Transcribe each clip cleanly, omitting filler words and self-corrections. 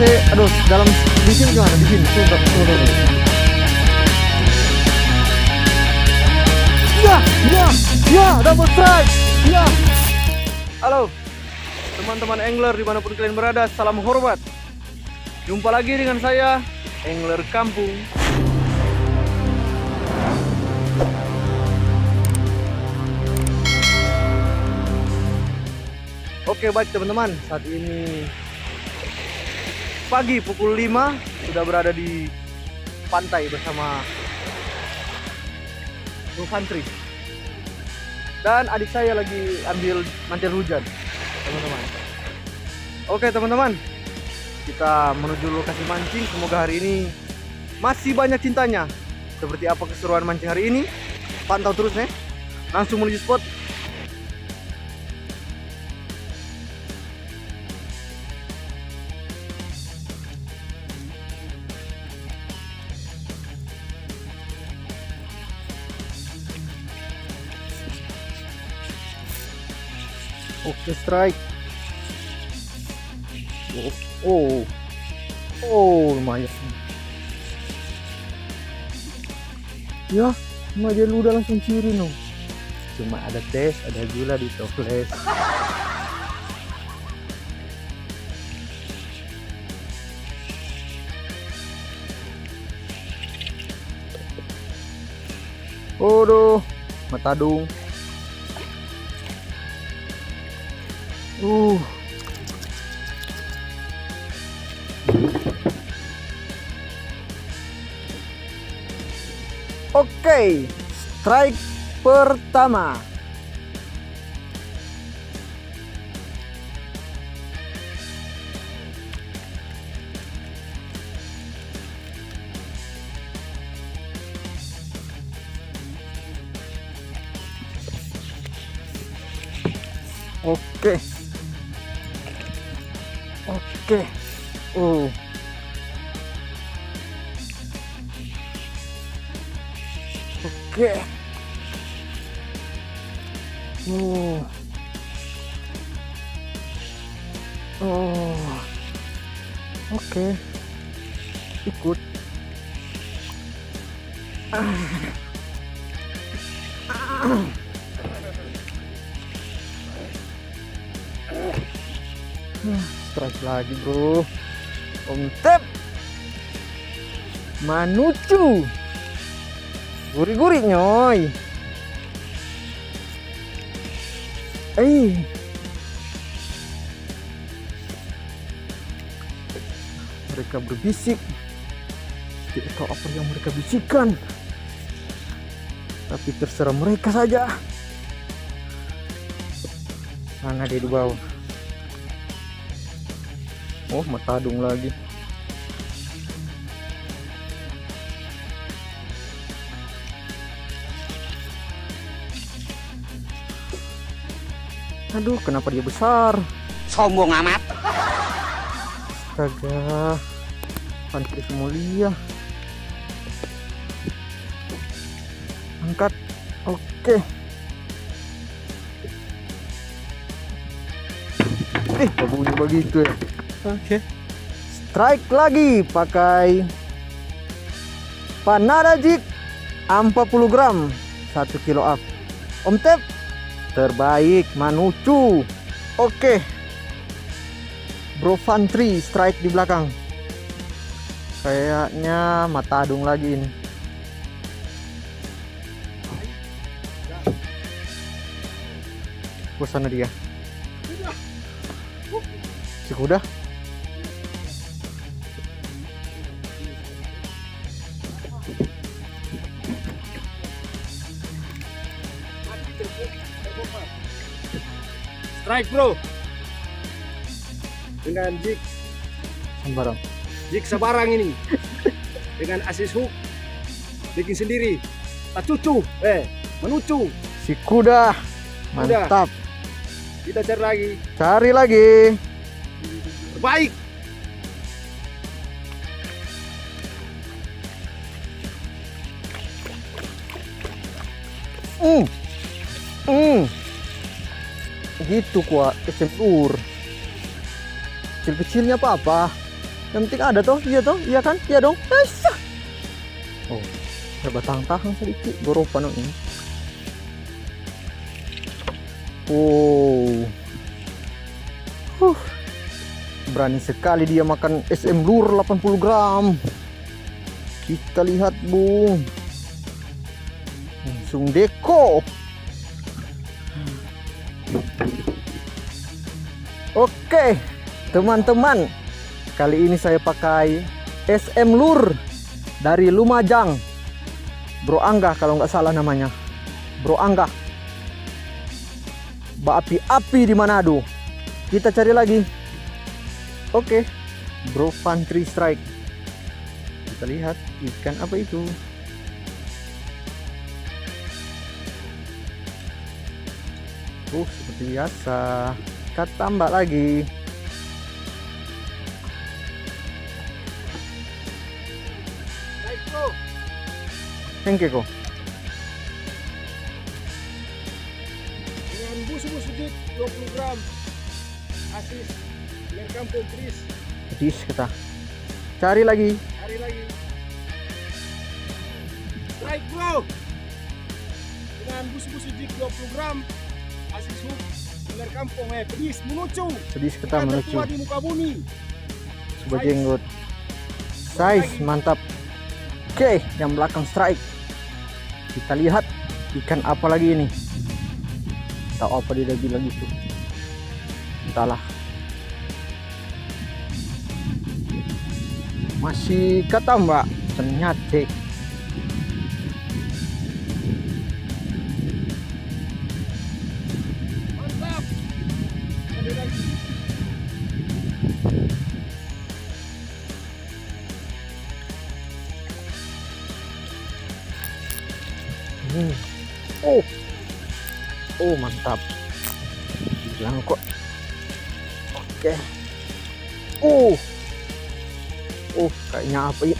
aduh, dalam bikin gimana? Bikin coba turun. Ya, dapat strike. Ya. Halo, teman-teman angler dimanapun kalian berada, salam hormat. Jumpa lagi dengan saya, Angler Kampung. Oke, baik teman-teman, saat ini pagi pukul 5 sudah berada di pantai bersama Lufantri. Dan adik saya lagi ambil mantel hujan, teman-teman. Oke, teman-teman. Kita menuju lokasi mancing. Semoga hari ini masih banyak cintanya. Seperti apa keseruan mancing hari ini? Pantau terus ya. Langsung menuju spot. Oke, strike. Oh, lumayan. Ya, cuma dia udah langsung ciri dong. Cuma ada tes, ada gula di toples. Aduh, matadung. Oke, strike pertama. Oke. Oke. Oke. Ikut. Strike lagi, bro. Omtep. Manucu. Gurih-gurih, nyoy. Mereka berbisik. Tidak tahu apa yang mereka bisikan. Tapi terserah mereka saja. Sana dia di bawah. Oh, matadung lagi. Aduh, kenapa dia besar? Sombong amat. Astaga. Pantai semulia. Angkat. Oke. Bunyi begitu ya. Oke. Strike lagi pakai Panada jig 40 gram 1 kilo up. Omtep. Terbaik, manucu. Oke. Bro Fantri strike di belakang. Kayaknya matadung lagi ini. Ke sana dia. Si kuda. Strike, bro, dengan jig sembarang. Jig sebarang ini dengan asis hook bikin sendiri. Tak cucu, menucu. Si kuda, mantap. Kita cari lagi. Terbaik. Gitu kuat, kecil-kecilnya apa-apa. Yang penting ada toh, iya toh, iya kan, iya dong. Oh, ada batang-batang sedikit, goropan dong ini. Wow, berani sekali dia makan SM lure 80 gram. Kita lihat, Bung, langsung deko. Oke, teman-teman, kali ini saya pakai SM lure dari Lumajang, Bro Angga kalau nggak salah namanya, Bro Angga, berapi-api di Manado. Kita cari lagi. Oke, Bro Pantri strike. Kita lihat ikan apa itu. Seperti biasa. Kita tambah lagi. Thank you, Ko. Dengan busu busu jig 20 gram. Asis Angler Kampung Tris. Tris kita. Cari lagi. Cari lagi. Strike, Bro. Dengan busu busu jig 20 gram. Asis hook Angler Kampung pedis menucu. Pedis kita menucu. Di muka bumi. Sebajenggot. Size mantap. Oke, yang belakang strike. Kita lihat ikan apa lagi ini. Tahu apa dia lagi tuh. Entahlah. Masih kata Mbak, ternyata. Oh, mantap. Bilang kok. Oke. Kayaknya apa ini?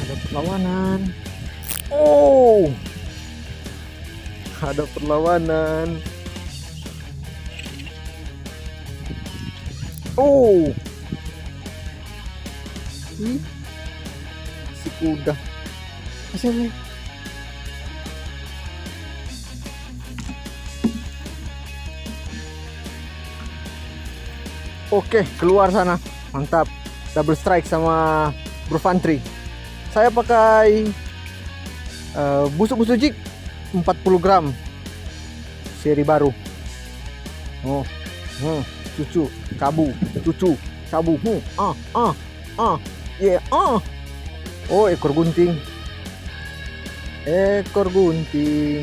Ada perlawanan. Ada perlawanan. Si kuda. Asyik. Oke, keluar sana. Mantap. Double strike sama Lufantri. Saya pakai busu busu jig 40 gram. Seri baru. Cucu, kabu, cucu, kabu. Ekor gunting. Ekor gunting.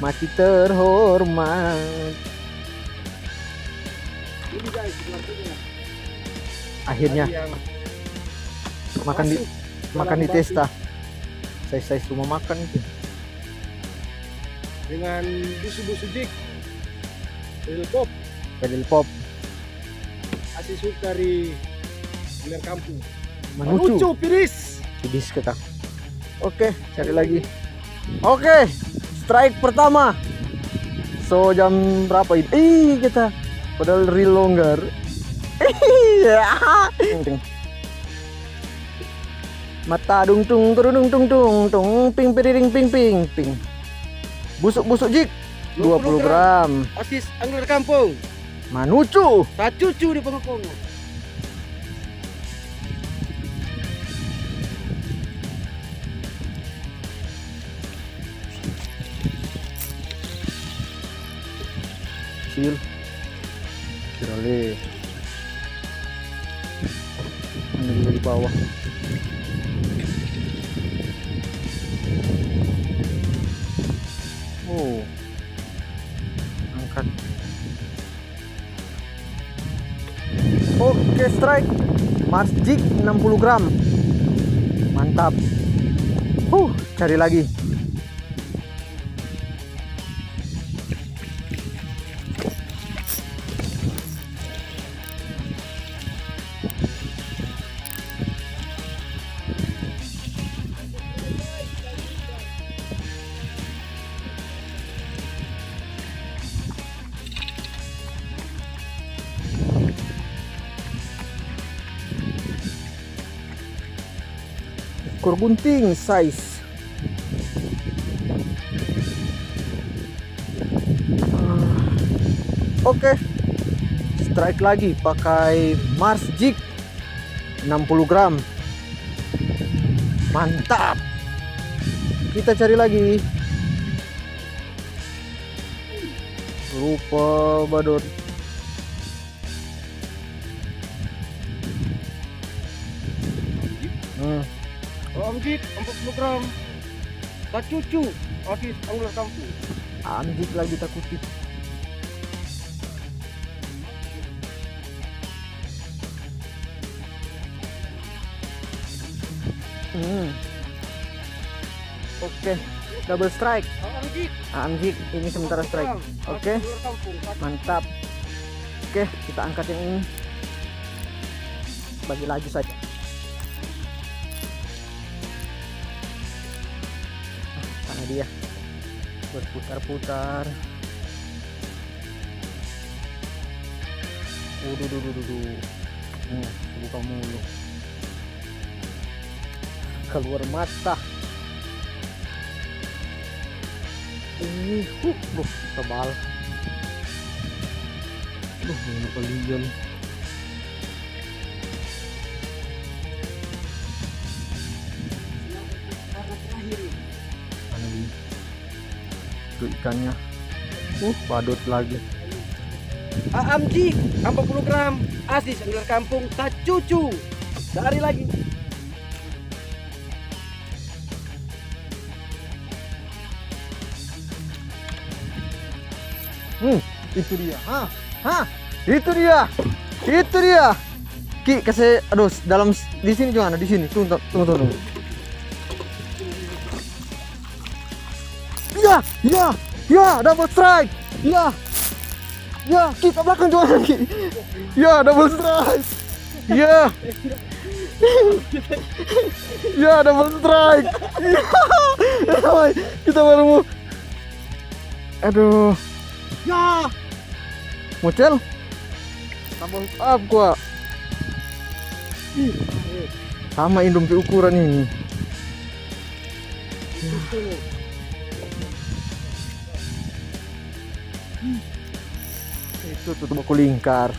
Mati terhormat. Ini guys, akhirnya makan di testa. Saya cuma makan itu. Dengan busu-busu jig. Pedal pop. Pedal pop. Asisuk dari Angler Kampung. Menuju pedis kita. Oke, cari lagi. Oke, strike pertama. So jam berapa ini? Kita padahal reel longgar. Mata dung dung dung dung dung ping ping ping ping ping. Busuk-busuk jig 20 gram. Asis Angler Kampung. Menuju. Tacucu di pengepung. Kirale ambil di bawah. Angkat. Oke, strike Mars jig 60 gram. Mantap. Cari lagi. ekor bunting size. Oke, strike lagi pakai Mars jig 60 gram. Mantap. Kita cari lagi. Rupa badut. Amjik 40 gram. Tak cucu artis Angler Kampung. Amjik lagi tak kutip. Oke, double strike. Amjik ini sementara strike. Oke, mantap. Oke, kita angkat yang ini. Bagi laju saja. Karena dia berputar-putar. Waduh. Buka mulu. Keluar mata. Ini loh, tebal. Loh, ini kalian. Itu ikannya. Badut lagi. Amji 40 gram, asis Angler Kampung tak cucu. Dari lagi. Itu dia. Itu dia. Ki kasih, aduh, dalam di sini gimana? Di sini. Tunggu. Ya, double strike. Ya, Ki ke belakang gimana, Ki? Ya, double strike. Ya, double strike. Ya. Kita baru. Aduh. Ya, muncul, tambah up gua. Sama Indomie ukuran ini. Itu tutup aku lingkar.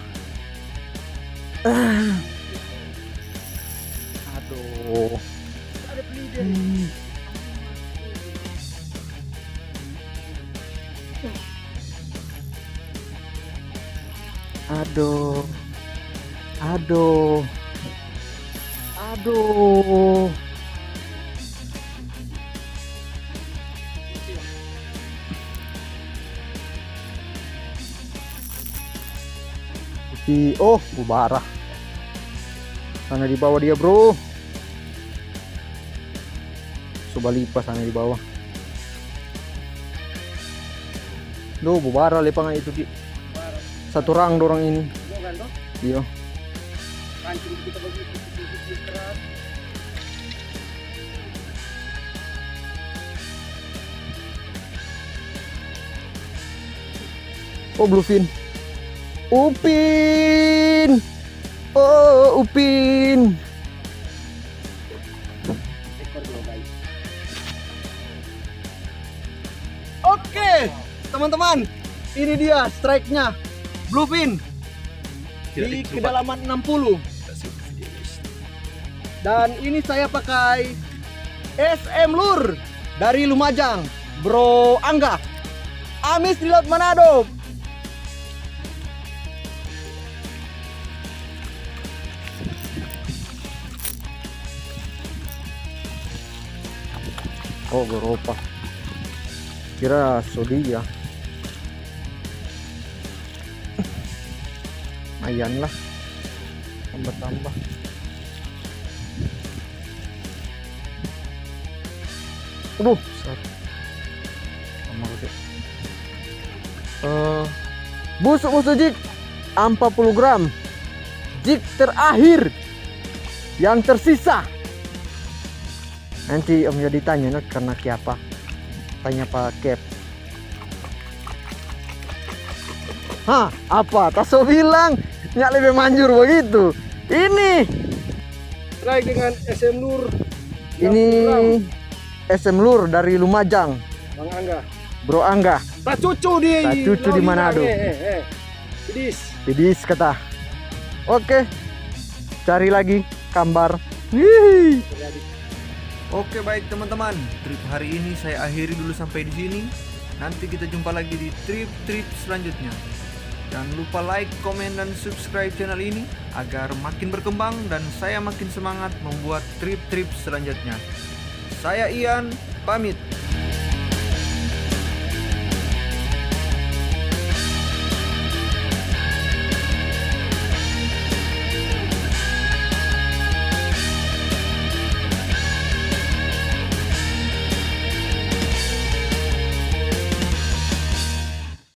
Aduh. Aduh. Putih, oh, bubarah. Sana di bawah dia, bro. Coba lipas sana di bawah. Loh, bubarah lepangan itu, Ki. Satu rang dorong ini. Iya. Oh, Bluepin. Upin. Oh, Upin. Oke, teman-teman. Ini dia strike-nya. Bluepin di kedalaman 60. Dan ini saya pakai SM Lure dari Lumajang, Bro Angga. Amis di Laut Manado. Oh, Eropa. Kira Saudi ya. Ayanlah, tambah-tambah. Aduh, busu busu jig 40 gram. Jig terakhir yang tersisa. Nanti Om jadi tanya karena siapa? Tanya Pak Kep. Hah, apa? Taso bilang nyak lebih manjur begitu. Ini strike dengan SM Lure 50 Ini SM Lur dari Lumajang. Bang Angga. Bro Angga. Tak cucu dia. Tak cucu di Manado. Pedis. Pedis kata. Oke. Cari lagi kambar. Wih. Oke, baik teman-teman. Trip hari ini saya akhiri dulu sampai di sini. Nanti kita jumpa lagi di trip-trip selanjutnya. Jangan lupa like, komen, dan subscribe channel ini agar makin berkembang dan saya makin semangat membuat trip-trip selanjutnya. Saya Ian, pamit.